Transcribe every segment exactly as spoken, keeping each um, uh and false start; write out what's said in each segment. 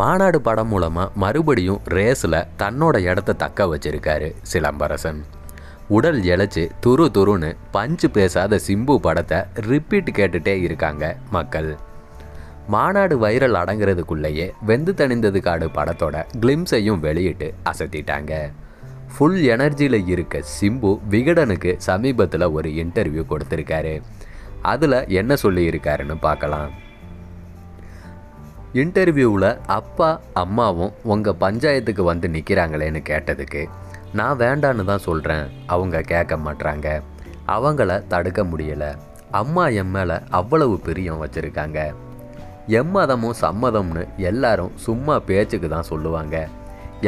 மானாடு படம் மூலமா மறுபடியும் ரேஸ்ல தன்னோட இடத்தை தக்க வச்சிருக்காரு சிலம்பரசன். உடல் எழச்சு துரு துருன்னு பஞ்சு பேசாத சிம்பு படத்தை ரிப்பீட் கேட்டுட்டே இருக்காங்க மக்கள். மானாடு வைரல் அடங்கிறதுக்குள்ளேயே வெந்து தணிந்தது காடு படத்தோட கிளிம்ஸையும் வெளியிட்டு அசத்திட்டாங்க. ஃபுல் எனர்ஜியில் இருக்க சிம்பு விகடனுக்கு சமீபத்தில் ஒரு இன்டர்வியூ கொடுத்துருக்காரு. அதில் என்ன சொல்லியிருக்காருன்னு பார்க்கலாம். இன்டர்வியூவில் அப்பா அம்மாவும் உங்கள் பஞ்சாயத்துக்கு வந்து நிற்கிறாங்களேன்னு கேட்டதுக்கு, நான் வேண்டான்னு தான் சொல்கிறேன், அவங்க கேட்க மாட்றாங்க, அவங்கள தடுக்க முடியலை, அம்மா என் மேலே அவ்வளவு பிரியம் வச்சுருக்காங்க, எம்மதமும் சம்மதம்னு எல்லாரும் சும்மா பேச்சுக்கு தான் சொல்லுவாங்க,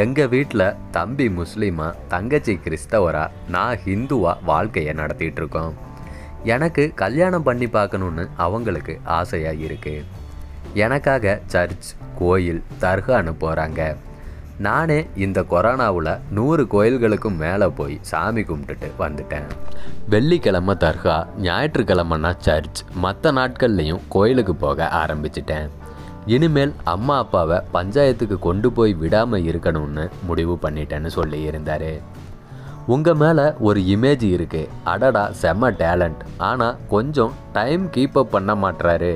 எங்கள் வீட்டில் தம்பி முஸ்லீமா தங்கச்சி கிறிஸ்தவரா நான் ஹிந்துவா வாழ்க்கையை நடத்திட்டுருக்கோம், எனக்கு கல்யாணம் பண்ணி பார்க்கணுன்னு அவங்களுக்கு ஆசையாக இருக்குது, எனக்காக சர்ச் கோயில் தர்கான்னு போகிறாங்க, நானே இந்த கொரோனாவில் நூறு கோயில்களுக்கும் மேலே போய் சாமி கும்பிட்டுட்டு வந்துட்டேன், வெள்ளிக்கிழமை தர்கா ஞாயிற்றுக்கிழமைனா சர்ச் மற்ற நாட்கள்லேயும் கோயிலுக்கு போக ஆரம்பிச்சிட்டேன், இனிமேல் அம்மா அப்பாவை பஞ்சாயத்துக்கு கொண்டு போய் விடாமல் இருக்கணும்னு முடிவு பண்ணிட்டேன்னு சொல்லியிருந்தார். உங்கள் மேலே ஒரு இமேஜ் இருக்குது, அடடா செம்ம டேலண்ட், ஆனால் கொஞ்சம் டைம் கீப்பப் பண்ண மாட்றாரு,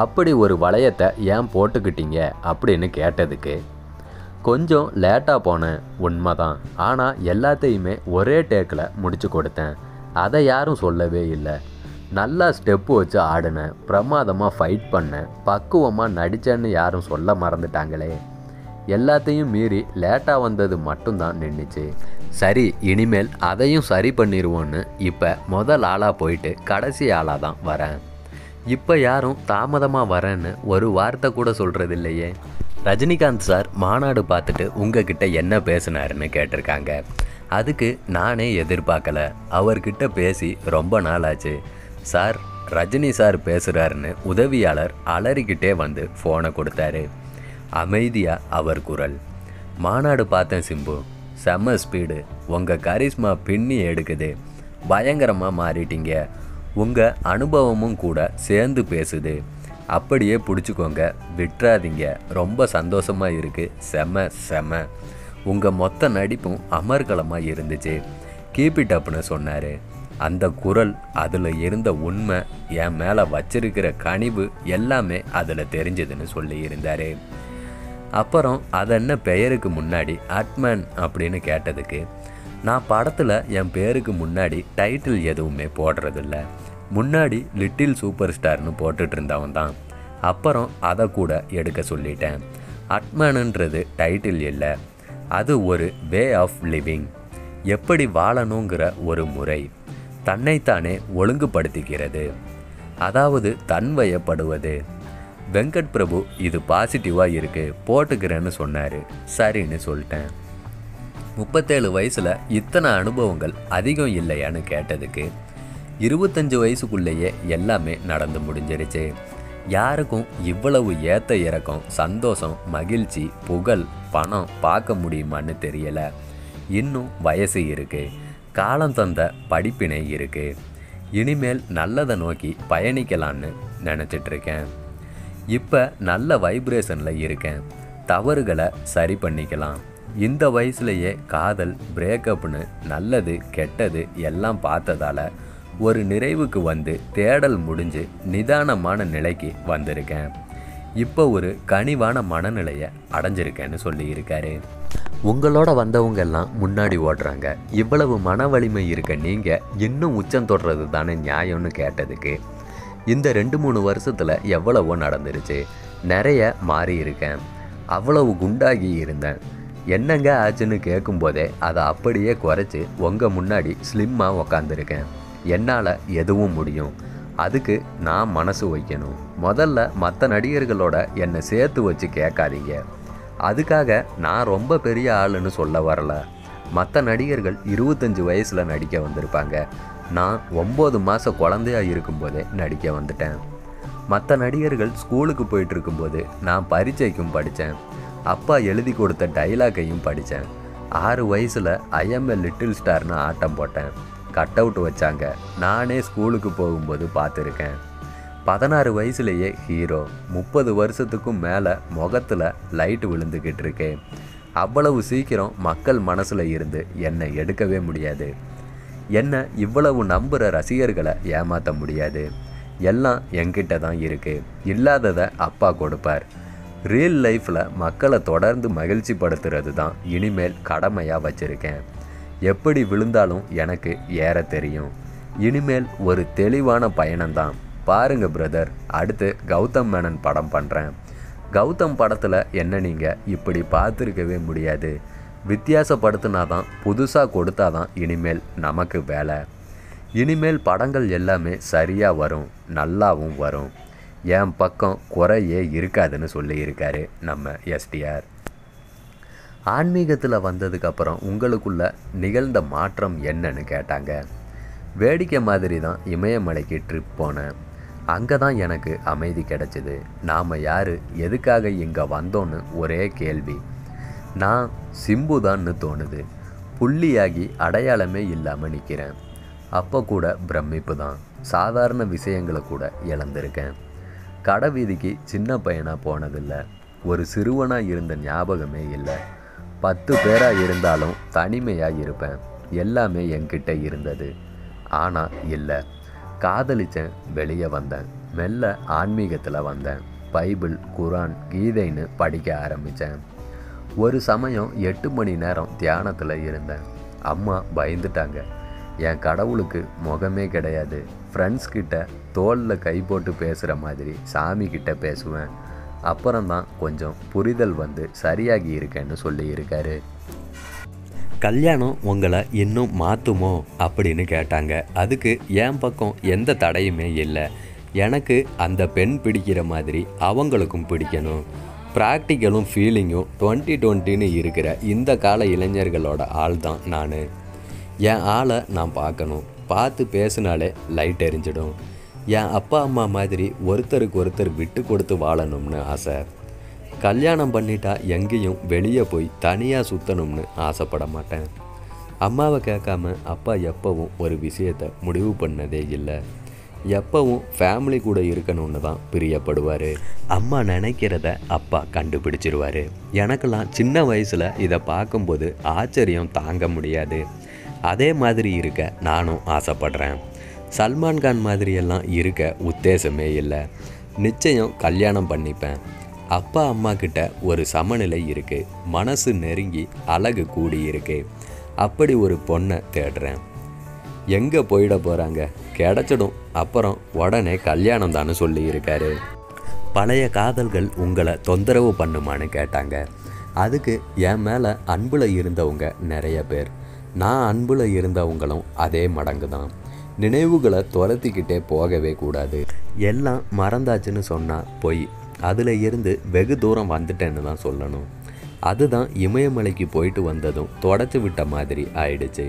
அப்படி ஒரு வளையத்தை ஏன் போட்டுக்கிட்டீங்க அப்படின்னு கேட்டதுக்கு, கொஞ்சம் லேட்டாக போனேன் உண்மைதான், ஆனால் எல்லாத்தையுமே ஒரே டேக்கில் முடிச்சு கொடுத்தேன், அதை யாரும் சொல்லவே இல்லை, நல்லா ஸ்டெப்பு வச்சு ஆடினேன், பிரமாதமாக ஃபைட் பண்ணேன், பக்குவமாக நடித்தேன்னு யாரும் சொல்ல மறந்துட்டாங்களே, எல்லாத்தையும் மீறி லேட்டாக வந்தது மட்டும்தான் நின்றுச்சு, சரி இனிமேல் அதையும் சரி பண்ணிடுவோன்னு இப்போ முதல் ஆளாக போயிட்டு கடைசி ஆளாக தான் வரேன், இப்போ யாரும் தாமதமாக வரேன்னு ஒரு வார்த்தை கூட சொல்கிறது இல்லையே. ரஜினிகாந்த் சார் மாநாடு பார்த்துட்டு உங்ககிட்ட என்ன பேசினாருன்னு கேட்டிருக்காங்க. அதுக்கு நானே எதிர்பார்க்கலை, அவர்கிட்ட பேசி ரொம்ப நாளாச்சு சார், ரஜினி சார் பேசுகிறாருன்னு உதவியாளர் அலறிக்கிட்டே வந்து ஃபோனை கொடுத்தாரு. அமைதியாக அவர் குரல், மாநாடு பார்த்தேன் சிம்பு, செம்ம ஸ்பீடு, உங்கள் கரிஸ்மா பின்னி எடுக்குது, பயங்கரமாக மாறிட்டீங்க, உங்கள் அனுபவமும் கூட சேர்ந்து பேசுது, அப்படியே பிடிச்சிக்கோங்க, விட்டுறாதீங்க, ரொம்ப சந்தோஷமாக இருக்குது, செம செம, உங்கள் மொத்த நடிப்பும் அமர்கலமாக இருந்துச்சு, கீப் இட் அப்னு சொன்னார். அந்த குரல், அதில் இருந்த உண்மை, என் மேலே வச்சிருக்கிற கனிவு எல்லாமே அதில் தெரிஞ்சதுன்னு சொல்லியிருந்தார். அப்புறம் அது என்ன பெயருக்கு முன்னாடி அட்மேன் அப்படின்னு கேட்டதுக்கு, நான் படத்தில் என் பேருக்கு முன்னாடி டைட்டில் எதுவுமே போடுறதில்ல, முன்னாடி லிட்டில் சூப்பர் ஸ்டார்னு போட்டுட்டு இருந்தவன் தான், அப்புறம் அதை கூட எடுக்க சொல்லிட்டேன், அட்மேனுன்றது டைட்டில் இல்லை, அது ஒரு வே ஆஃப் லிவிங், எப்படி வாழணுங்கிற ஒரு முறை, தன்னைத்தானே ஒழுங்குபடுத்திக்கிறது, அதாவது தன்வயப்படுவது. வெங்கட் பிரபு இது பாசிட்டிவாக இருக்குது போட்டுக்கிறேன்னு சொன்னார், சரின்னு சொல்லிட்டேன். முப்பத்தேழு வயசில் இத்தனை அனுபவங்கள் அதிகம் இல்லையான்னு கேட்டதுக்கு, இருபத்தஞ்சி வயசுக்குள்ளேயே எல்லாமே நடந்து முடிஞ்சிருச்சு, யாருக்கும் இவ்வளவு ஏற்ற இறக்கம் சந்தோஷம் மகிழ்ச்சி புகழ் பணம் பார்க்க முடியுமான்னு தெரியலை, இன்னும் வயசு இருக்குது, காலம் தந்த படிப்பினை இருக்குது, இனிமேல் நல்லதை நோக்கி பயணிக்கலான்னு நினச்சிட்ருக்கேன், இப்போ நல்ல வைப்ரேஷனில் இருக்கேன், தவறுகளை சரி பண்ணிக்கலாம், இந்த வயசுலேயே காதல் பிரேக்கப்னு நல்லது கெட்டது எல்லாம் பார்த்ததால் ஒரு நிறைவுக்கு வந்து தேடல் முடிஞ்சு நிதானமான நிலைக்கு வந்திருக்கேன், இப்போ ஒரு கனிவான மனநிலையை அடைஞ்சிருக்கேன்னு சொல்லியிருக்காரு. உங்களோட வந்தவங்க எல்லாம் முன்னாடி ஓடுறாங்க, இவ்வளவு மன வலிமை இருக்க நீங்கள் இன்னும் உச்சம் தொடுறது தானே நியாயம்னு கேட்டதுக்கு, இந்த ரெண்டு மூணு வருஷத்தில் எவ்வளவோ நடந்துருச்சு, நிறைய மாறி இருக்கேன், அவ்வளவு குண்டாகி இருந்தேன், என்னங்க ஆச்சுன்னு கேட்கும்போதே அதை அப்படியே குறைச்சி உங்கள் முன்னாடி ஸ்லிம்மாக உக்காந்துருக்கேன், என்னால் எதுவும் முடியும், அதுக்கு நான் மனசு வைக்கணும், முதல்ல மற்ற நடிகர்களோட என்னை சேர்த்து வச்சு கேட்காதீங்க, அதுக்காக நான் ரொம்ப பெரிய ஆளுன்னு சொல்ல வரல, மற்ற நடிகர்கள் இருபத்தஞ்சி வயசில் நடிக்க வந்திருப்பாங்க, நான் ஒம்பது மாதம் குழந்தையாக இருக்கும்போதே நடிக்க வந்துட்டேன், மற்ற நடிகர்கள் ஸ்கூலுக்கு போயிட்டுருக்கும்போது நான் பரீட்சைக்கும் படித்தேன், அப்பா எழுதி கொடுத்த டைலாக்கையும் படித்தேன், ஆறு வயசில் ஐஎம்ஏ லிட்டில் ஸ்டார்னு ஆட்டம் போட்டேன், கட் அவுட் வச்சாங்க, நானே ஸ்கூலுக்கு போகும்போது பார்த்துருக்கேன், பதினாறு வயசுலயே ஹீரோ முப்பது வருஷத்துக்கு மேல முகத்துல லைட் விழுந்துக்கிட்டு இருக்கு. அவ்வளவு சீக்கிரம் மக்கள் மனசுல இருந்து என்ன எடுக்கவே முடியாது. என்ன இவ்வளவு நம்புற ரசிகர்களை ஏமாற்ற முடியாது. எல்லாம் என்கிட்ட தான் இருக்கு. இல்லாததை அப்பா கொடுப்பார். ரியல் லைஃப்பில் மக்களை தொடர்ந்து மகிழ்ச்சி படுத்துறது தான் இனிமேல் கடமையாக வச்சுருக்கேன். எப்படி விழுந்தாலும் எனக்கு ஏற தெரியும். இனிமேல் ஒரு தெளிவான பயணம்தான். பாருங்கள் பிரதர், அடுத்து கௌதம் மேனன் படம் பண்ணுறேன். கௌதம் படத்தில் என்ன நீங்கள் இப்படி பார்த்துருக்கவே முடியாது. வித்தியாசப்படுத்தினா தான், புதுசாக கொடுத்தா தான் இனிமேல் நமக்கு வேலை. இனிமேல் படங்கள் எல்லாமே சரியாக வரும், நல்லாவும் வரும். என் பக்கம் குறையே இருக்காதுன்னு சொல்லியிருக்காரு நம்ம எஸ்டிஆர். ஆன்மீகத்தில் வந்ததுக்கப்புறம் உங்களுக்குள்ளே நிகழ்ந்த மாற்றம் என்னன்னு கேட்டாங்க. வேடிக்கை மாதிரி தான் இமயமலைக்கு ட்ரிப் போனேன். அங்கே தான் எனக்கு அமைதி கிடைச்சிது. நாம் யார், எதுக்காக இங்கே வந்தோன்னு ஒரே கேள்வி. நான் சிம்பு தான்னு தோணுது. புள்ளியாகி அடையாளமே இல்லாமல் நிற்கிறேன். அப்போ கூட பிரமிப்பு தான். சாதாரண விஷயங்களை கூட இழந்திருக்கேன். கடை வீதிக்கு சின்ன பையனாக போனதில்லை. ஒரு சிறுவனாக இருந்த ஞாபகமே இல்லை. பத்து பேராக இருந்தாலும் தனிமையாக இருப்பேன். எல்லாமே என்கிட்ட இருந்தது. ஆனால் இல்லை. காதலிச்சேன், வெளியே வந்தேன். மெல்ல ஆன்மீகத்தில் வந்தேன். பைபிள், குரான், கீதைன்னு படிக்க ஆரம்பித்தேன். ஒரு சமயம் எட்டு மணி நேரம் தியானத்தில் இருந்தேன். அம்மா பயந்துட்டாங்க. என் கடவுளுக்கு முகமே கிடையாது. ஃப்ரெண்ட்ஸ்கிட்ட தோளில் கை போட்டு பேசுகிற மாதிரி சாமிக்கிட்ட பேசுவேன். அப்புறம்தான் கொஞ்சம் புரிதல் வந்து சரியாகி இருக்கேன்னு சொல்லியிருக்காரு. கல்யாணம் உங்களை இன்னும் மாற்றுமோ அப்படின்னு கேட்டாங்க. அதுக்கு என் பக்கம் எந்த தடையுமே இல்லை. எனக்கு அந்த பெண் பிடிக்கிற மாதிரி அவங்களுக்கும் பிடிக்கணும். ப்ராக்டிக்கலும் ஃபீலிங்கும் டுவெண்ட்டி டுவெண்ட்டின்னு இருக்கிற இந்த கால இளைஞர்களோட ஆள் தான் நான். என் ஆளை நான் பார்க்கணும். பார்த்து பேசினாலே லைட் எரிஞ்சிடும். என் அப்பா அம்மா மாதிரி ஒருத்தருக்கு ஒருத்தர் விட்டு கொடுத்து வாழணும்னு ஆசை. கல்யாணம் பண்ணிட்டா எங்கேயும் வெளியே போய் தனியாக சுற்றணும்னு ஆசைப்பட மாட்டேன். அம்மாவை கேட்காம அப்பா எப்பவும் ஒரு விஷயத்தை முடிவு பண்ணதே இல்லை. எப்பவும் ஃபேமிலி கூட இருக்கணும்னு தான் பிரியப்படுவார். அம்மா நினைக்கிறத அப்பா கண்டுபிடிச்சிருவார். எனக்கெல்லாம் சின்ன வயசில் இதை பார்க்கும்போது ஆச்சரியம் தாங்க முடியாது. அதே மாதிரி இருக்க நானும் ஆசைப்படுறேன். சல்மான்கான் மாதிரியெல்லாம் இருக்க உத்தேசமே இல்லை. நிச்சயம் கல்யாணம் பண்ணிப்பேன். அப்பா அம்மா கிட்ட ஒரு சமநிலை இருக்குது. மனசு நெருங்கி அழகு கூடியிருக்கு. அப்படி ஒரு பொண்ணை தேடுறேன். எங்கே போயிட போகிறாங்க, கிடச்சிடும். அப்புறம் உடனே கல்யாணம் தான்னு சொல்லியிருக்காரு. பழைய காதல்கள் உங்களை தொந்தரவு பண்ணுமான்னு கேட்டாங்க. அதுக்கு என் மேலே அன்பில் இருந்தவங்க நிறைய பேர். நான் அன்பில் இருந்தவங்களும் அதே மடங்கு தான். நினைவுகளை துரத்திக்கிட்டே போகவே கூடாது. எல்லாம் மறந்தாச்சுன்னு சொன்னால் போய் அதில் இருந்து வெகு தூரம் வந்துட்டேன்னு தான் சொல்லணும். அதுதான் இமயமலைக்கு போயிட்டு வந்ததும் தொடச்சி விட்ட மாதிரி ஆயிடுச்சு.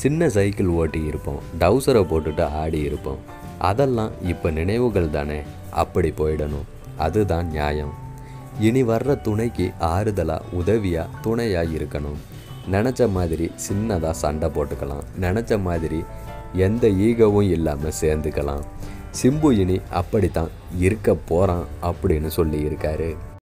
சின்ன சைக்கிள் ஓட்டி இருப்போம், டவுசரை போட்டுட்டு ஆடி இருப்போம். அதெல்லாம் இப்போ நினைவுகள் தானே. அப்படி போயிடணும். அதுதான் நியாயம். இனி வர்ற துணைக்கு ஆறுதலாக, உதவியாக, துணையாக இருக்கணும். நினச்ச மாதிரி சின்னதாக சண்டை போட்டுக்கலாம். நினச்ச மாதிரி எந்த ஈகவும் இல்லாமல் சேர்ந்துக்கலாம். சிம்பு இனி அப்படித்தான் இருக்க போகிறான் அப்படின்னு சொல்லியிருக்காரு.